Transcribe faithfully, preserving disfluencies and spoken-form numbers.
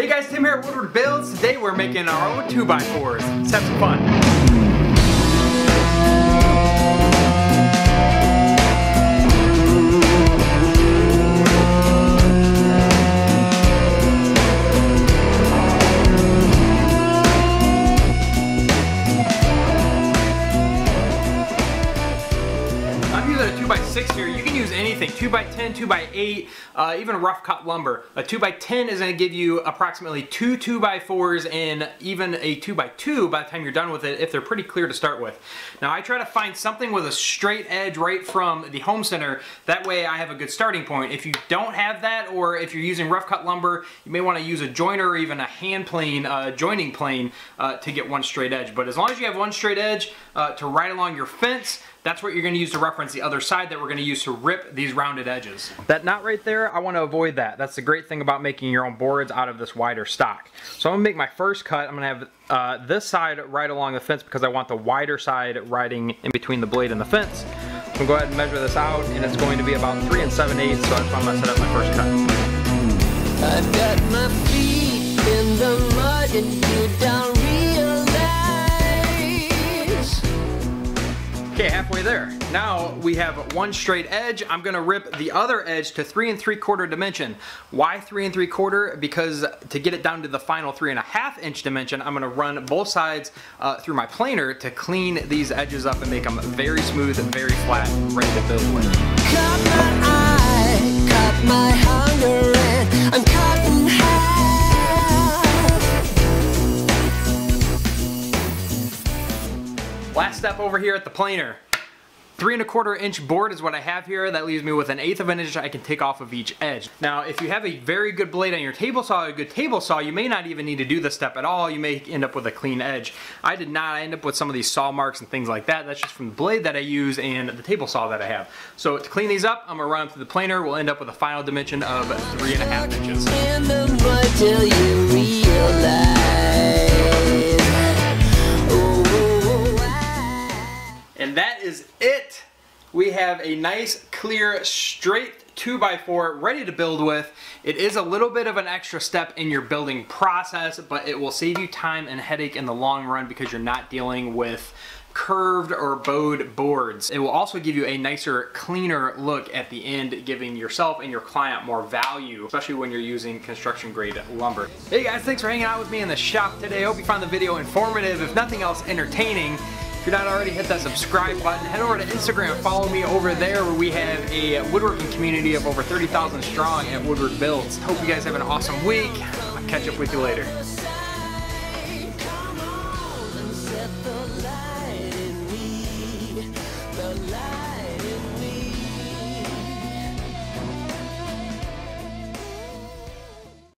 Hey guys, Tim here at Woodward Builds. Today we're making our own two by fours. Let's have some fun. two by six here, you can use anything, two by ten, two by eight, uh, even rough cut lumber. A two by ten is going to give you approximately two 2x4s and even a two by two by the time you're done with it if they're pretty clear to start with. Now I try to find something with a straight edge right from the home center, that way I have a good starting point. If you don't have that, or if you're using rough cut lumber, you may want to use a joiner or even a hand plane, uh, joining plane uh, to get one straight edge. But as long as you have one straight edge uh, to right along your fence, that's what you're going to use to reference the other side that we're going to use to rip these rounded edges. That knot right there, I want to avoid that. That's the great thing about making your own boards out of this wider stock. So I'm going to make my first cut. I'm going to have uh, this side right along the fence because I want the wider side riding in between the blade and the fence. So I'm going to go ahead and measure this out, and it's going to be about three and seven eighths, so that's why I'm going to set up my first cut. I've got my feet in the mud and you don't realize. Okay, halfway there. Now we have one straight edge. I'm gonna rip the other edge to three and three quarter dimension. Why three and three quarter? Because to get it down to the final three and a half inch dimension, I'm gonna run both sides uh, through my planer to clean these edges up and make them very smooth and very flat, ready to build with. Caught my eye, caught my hunger, and I'm caught in high. Last step over here at the planer. Three and a quarter inch board is what I have here. That leaves me with an eighth of an inch I can take off of each edge. Now, if you have a very good blade on your table saw, a good table saw, you may not even need to do this step at all. You may end up with a clean edge. I did not. I end up with some of these saw marks and things like that. That's just from the blade that I use and the table saw that I have. So to clean these up, I'm gonna run them through the planer. We'll end up with a final dimension of three and a half inches. In the mud till you realize. And that is it. We have a nice, clear, straight two by four ready to build with. It is a little bit of an extra step in your building process, but it will save you time and headache in the long run because you're not dealing with curved or bowed boards. It will also give you a nicer, cleaner look at the end, giving yourself and your client more value, especially when you're using construction grade lumber. Hey guys, thanks for hanging out with me in the shop today. I hope you found the video informative, if nothing else entertaining. If you're not already, hit that subscribe button. Head over to Instagram, follow me over there where we have a woodworking community of over thirty thousand strong at Woodward Builds. Hope you guys have an awesome week. I'll catch up with you later.